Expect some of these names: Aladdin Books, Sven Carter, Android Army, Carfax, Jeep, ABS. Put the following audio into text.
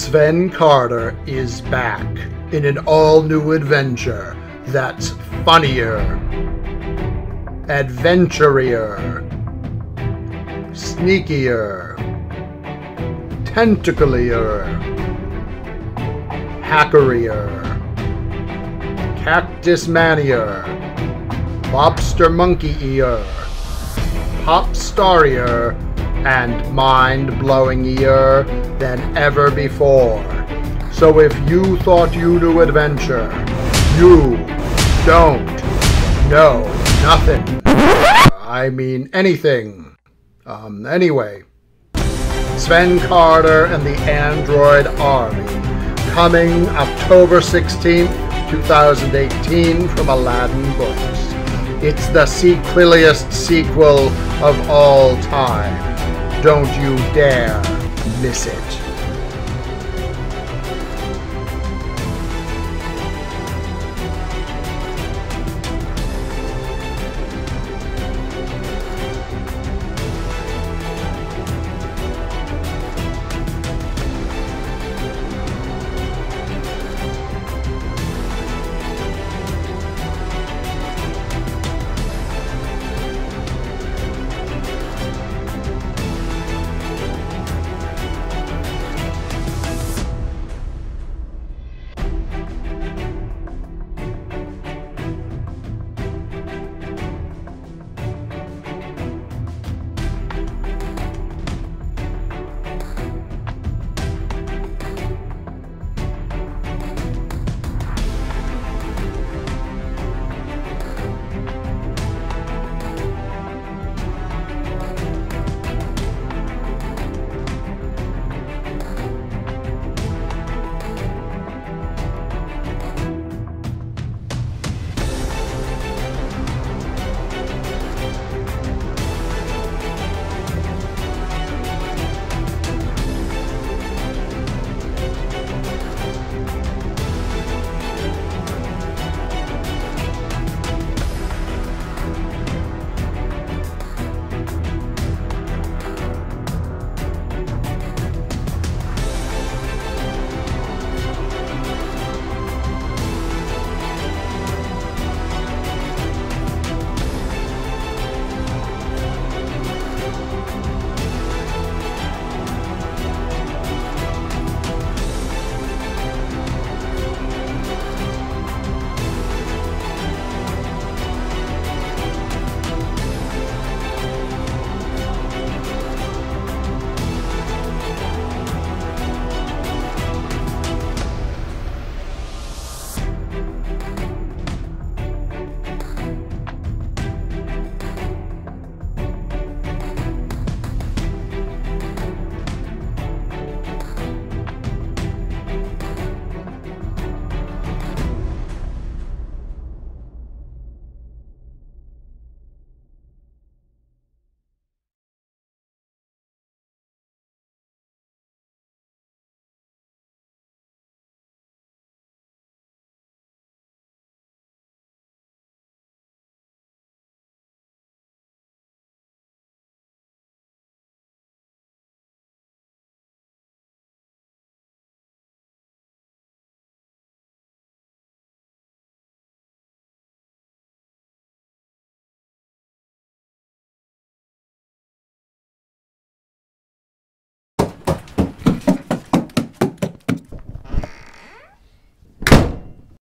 Sven Carter is back in an all-new adventure that's funnier, adventurier, sneakier, tentaclier, hackerier, cactus manier, lobster monkey ear, pop starier, and mind-blowing-ier than ever before. So if you thought you knew adventure, you don't know nothing. I mean anything. Anyway, Sven Carter and the Android Army, coming October 16th, 2018 from Aladdin Books. It's the sequeliest sequel of all time. Don't you dare miss it.